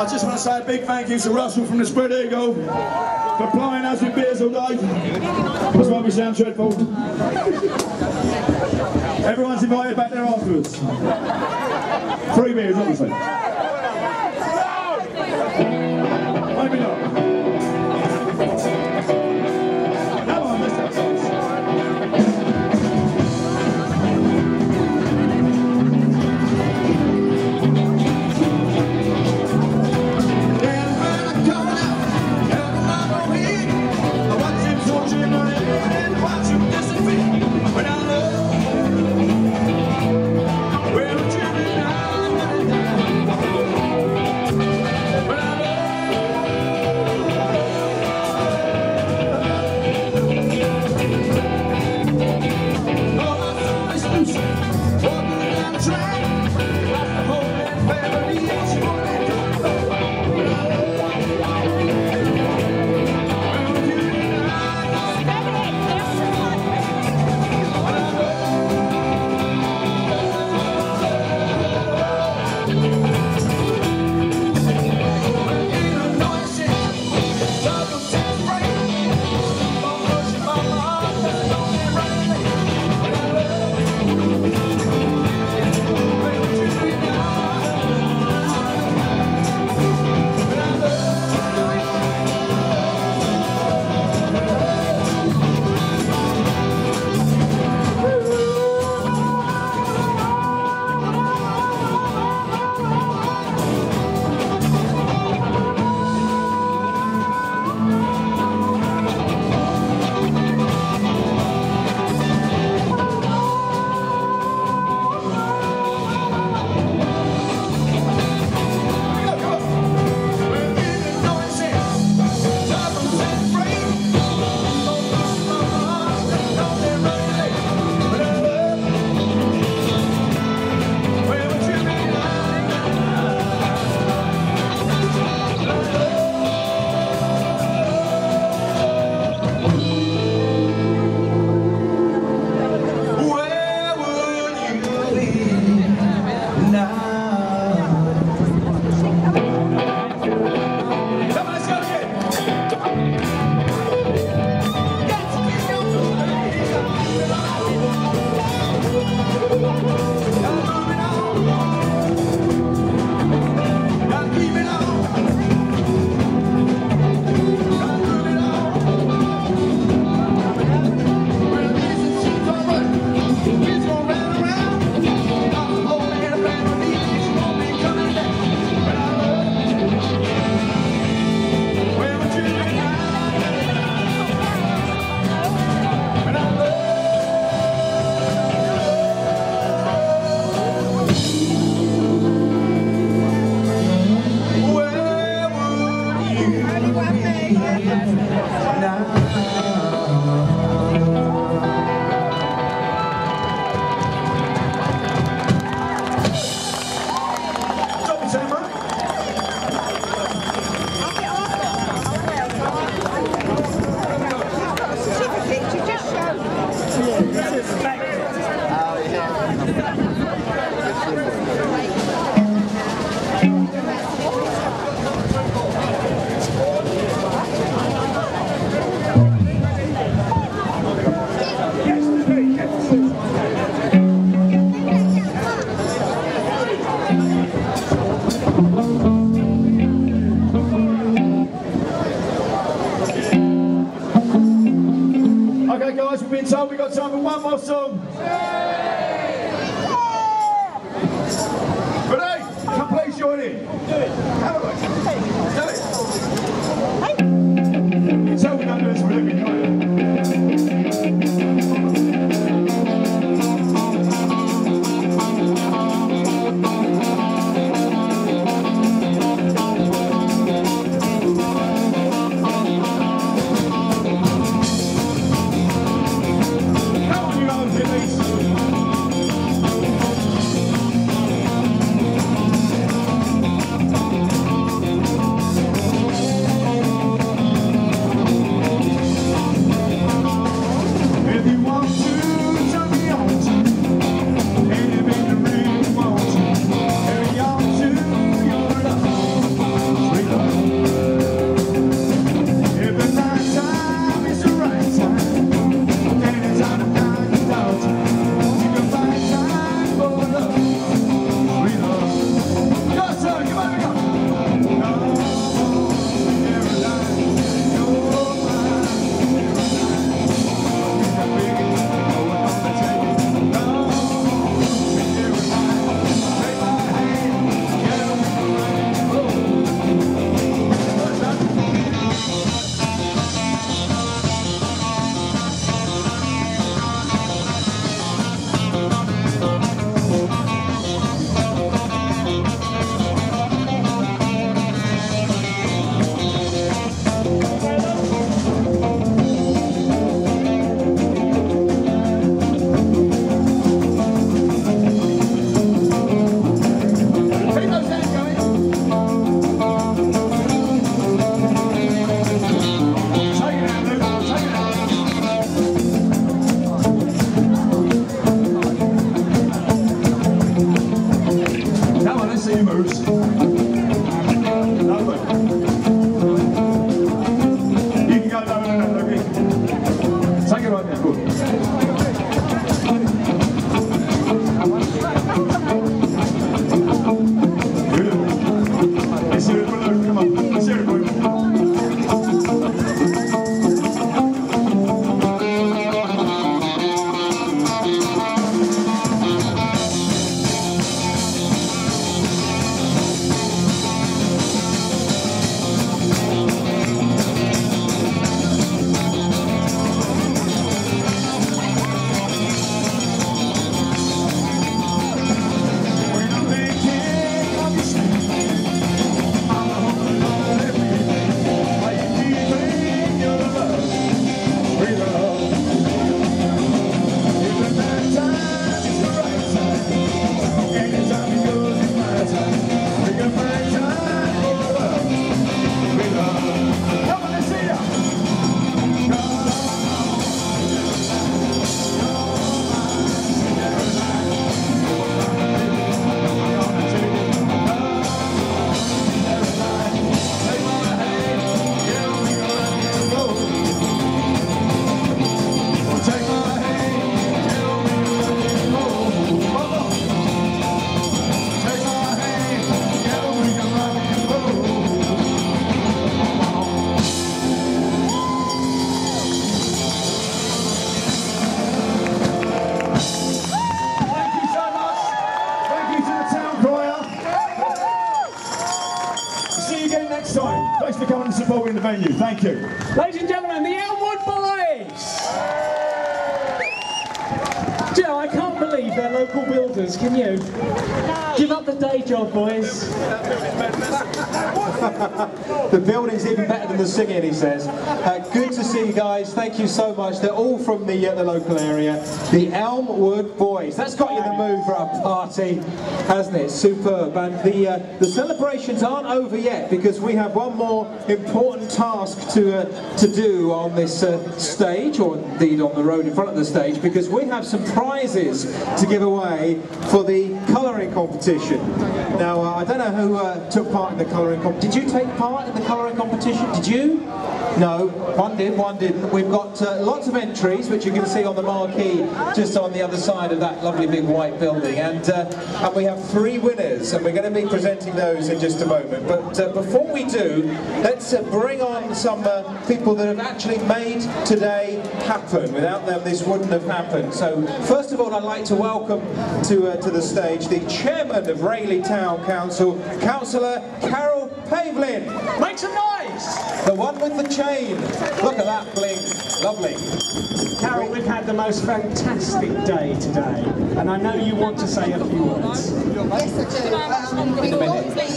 I just want to say a big thank you to Russell from the Spread Eagle for plying us with beers all day. That's why we sound dreadful. Everyone's invited back there afterwards. 3 beers, obviously. Maybe not. loud, come on. Let's hear it, boy. Supporting the venue, thank you. Ladies and gentlemen, the Elmwood Boys! Joe, I can't believe they're local builders, can you? No. Give up the day job, boys. The building's even better than the singing, he says. Good to see you guys, thank you so much. They're all from the local area. The Elmwood Boys, that's got you in the mood for our party, hasn't it? Superb. And the celebrations aren't over yet, because we have one more important task to do on this stage, or indeed on the road in front of the stage, because we have some prizes to give away for the colouring competition. Now, I don't know who took part in the colouring competition. Did you take part in the colouring competition? Did you? No, one did, one didn't. We've got lots of entries, which you can see on the marquee just on the other side of that lovely big white building. And we have three winners, and we're going to be presenting those in just a moment. But before we do, let's bring on some people that have actually made today happen. Without them, this wouldn't have happened. So, first of all, I'd like to welcome to the stage the chairman of Rayleigh Town Council, Councillor Carol Pavelin. Make some noise! The one with the chain. Look at that bling. Lovely. Carol, we've had the most fantastic day today, and I know you want to say a few words. Yes, I do. In a minute.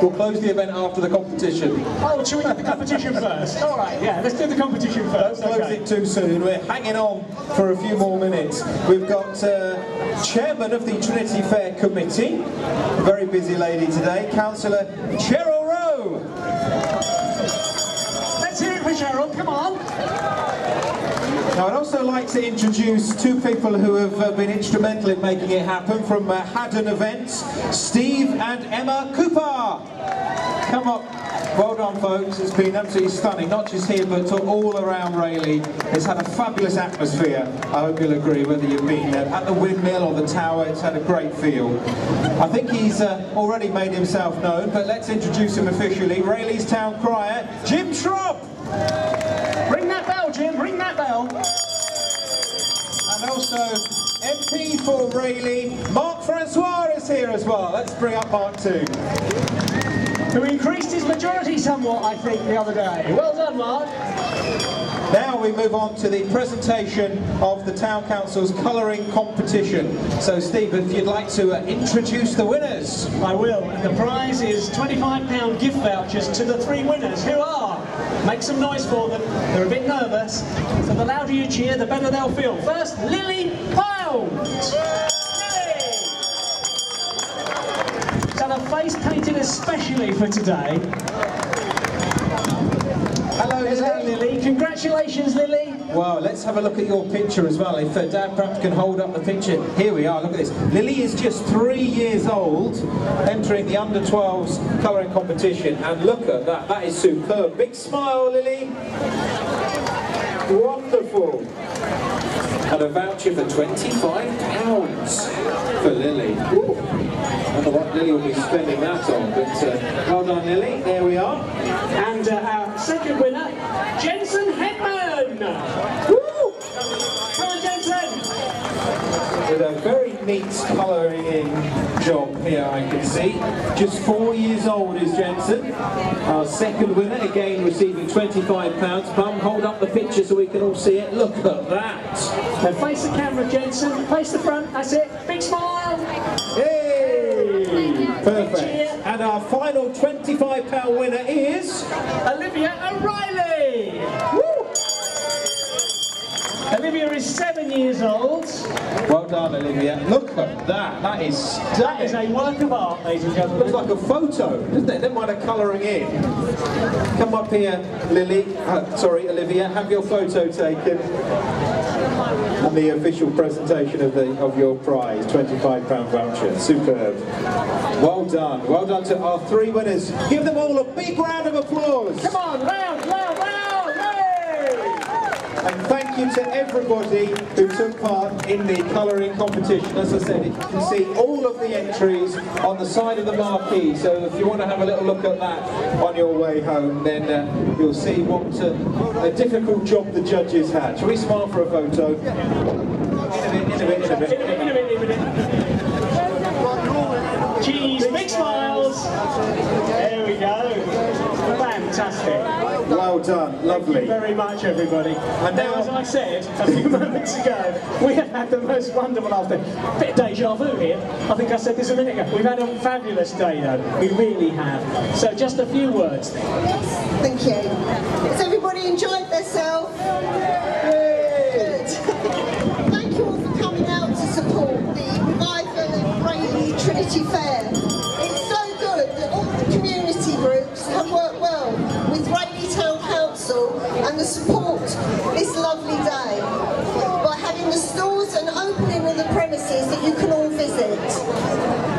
We'll close the event after the competition. Oh, should we do the competition first? All right, yeah, let's do the competition first. Don't close it too soon. We're hanging on for a few more minutes. We've got chairman of the Trinity Fair Committee, a very busy lady today, Councillor Cheryl Rowe. Let's hear it for Cheryl, come on. Now, I'd also like to introduce two people who have been instrumental in making it happen from Haddon Events, Steve and Emma Cooper. Come up. Well done, folks. It's been absolutely stunning, not just here, but all around Rayleigh. It's had a fabulous atmosphere. I hope you'll agree, whether you've been at the windmill or the tower, it's had a great feel. I think he's already made himself known, but let's introduce him officially. Rayleigh's town crier, Jim Tropp. Ring that bell, Jim, ring that bell. And also, MP for Rayleigh, Mark Francois is here as well. Let's bring up Mark too. Who increased his majority somewhat, I think, the other day. Well done, Mark. Now we move on to the presentation of the Town Council's colouring competition. So, Steve, if you'd like to introduce the winners. I will. And the prize is £25 gift vouchers to the three winners, who are... Make some noise for them. They're a bit nervous. So the louder you cheer, the better they'll feel. First, Lily Powell. She's had her face painted especially for today. Hello, Lily. Congratulations, Lily. Wow, let's have a look at your picture as well. If Dad perhaps can hold up the picture. Here we are, look at this. Lily is just 3 years old, entering the under-12s colouring competition. And look at that, that is superb. Big smile, Lily. Wonderful. and a voucher for £25 for Lily. Ooh. I don't know what Lily will be spending that on, but well done, Lily. There we are. And our second winner, Jensen Hepburn. Woo! Come on, Jensen. With a very neat colouring in job here, I can see. Just 4 years old is Jensen. Our second winner, again receiving £25. Plum, hold up the picture so we can all see it. Look at that. Now face the camera, Jensen. Face the front. That's it. Big smile. Hey! Perfect. And our final £25 winner is Olivia O'Reilly. Olivia is 7 years old. Well done, Olivia. Look at that. That is stunning. That is a work of art, ladies and gentlemen. Looks like a photo, doesn't it? Never mind a colouring in. Come up here, Lily. Sorry, Olivia. Have your photo taken. And the official presentation of the your prize, £25 voucher. Superb. Well done. Well done to our three winners. Give them all a big round of applause. Come on, round, round, round. Yay! And thank you to everybody who took part in the colouring competition. As I said, you can see all of the entries on the side of the marquee, so if you want to have a little look at that on your way home, then you'll see what a difficult job the judges had. Shall we smile for a photo? In a bit. Geez, big smiles! There we go. Fantastic. Well done, lovely. Thank you very much, everybody. And now, as I said a few moments ago, we have had the most wonderful afternoon. Bit of deja vu here. I think I said this a minute ago. We've had a fabulous day, though. We really have. So, just a few words. Yes, thank you. Has everybody enjoyed themselves? Good. Thank you all for coming out to support the Revival and Rayleigh Trinity Fair. It's so good that all the community groups have worked well with Rayleigh Town Council and the support this lovely day by having the stores and opening of the premises that you can all visit.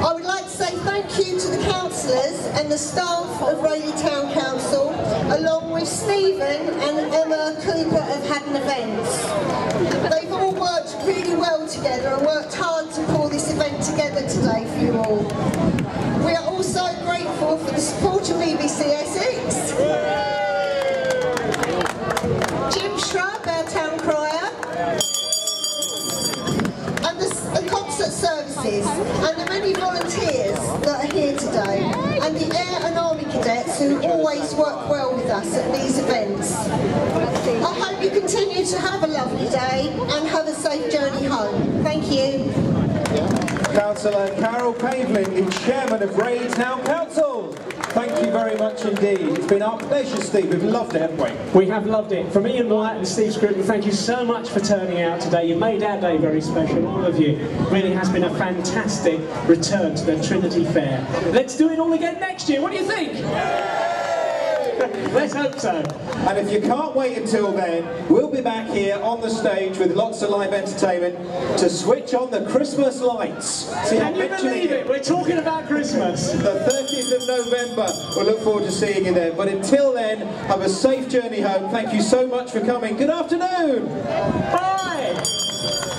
I would like to say thank you to the councillors and the staff of Rayleigh Town Council, along with Stephen and Emma Cooper of Haddon Events. They've all worked really well together and worked hard to pull this event together today for you all. We are also grateful for the support of BBC Essex, Jim Tropp, our town crier, and the concert services, and the many volunteers that are here today, and the Air and Army cadets who always work well with us at these events. I hope you continue to have a lovely day and have a safe journey home. Thank you. Councillor Carol Pavelin, the Chairman of Rayleigh Town Council. Thank you very much indeed. It's been our pleasure, Steve. We've loved it, haven't we? We have loved it. From Ian Wyatt and Steve Scruton, thank you so much for turning out today. You made our day very special, all of you. Really has been a fantastic return to the Trinity Fair. Let's do it all again next year. What do you think? Let's hope so. And if you can't wait until then, we'll be back here on the stage with lots of live entertainment to switch on the Christmas lights. So can you believe it? We're talking about Christmas. The 30th of November. We'll look forward to seeing you there. But until then, have a safe journey home. Thank you so much for coming. Good afternoon. Bye.